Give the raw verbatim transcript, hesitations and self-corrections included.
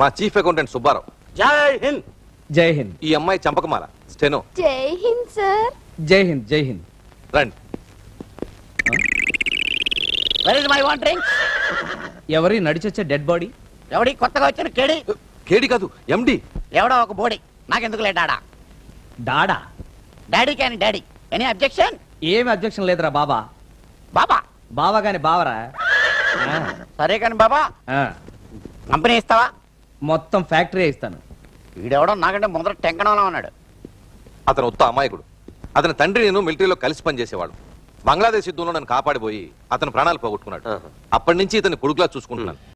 మా chief accountant Subbarao. జై హింద్. జై హింద్. ఈ అమ్మాయి చంపకుమార స్టెనో. జై హింద్ సార్. జై హింద్. జై హింద్. రండి. Where is my one drink? ఎవరి నడిచొచ్చే డెడ్ బాడీ? ఎవడి కొత్తగా వచ్చిన కేడి? కేడి కాదు, ఎండి. ఎవడో ఒక బాడీ. నాకెందుకు లే డాడా. డాడా? డాడీ కాని డాడీ. Any objection? ఏం అబ్జెక్షన్ లేదురా బాబా. బాబా? బాబా కాని బావరా. సరే కాని బాబా. కంపెనీ ఇస్తావా? మొత్తం ఫ్యాక్టరీ ఇస్తాను. వీడెవడో నాకంటే ముందర టెంకనోలా ఉన్నాడు. అతను ఉత్త అమాయకుడు. అతని తండ్రి నేను మిలిటరీలో కలిసి పనిచేసేవాడు. బంగ్లాదేశ్ యుద్ధంలో నన్ను కాపాడిపోయి అతను ప్రాణాలు పోగొట్టుకున్నాడు. అప్పటి నుంచి ఇతని కొడుకులా చూసుకుంటున్నాను.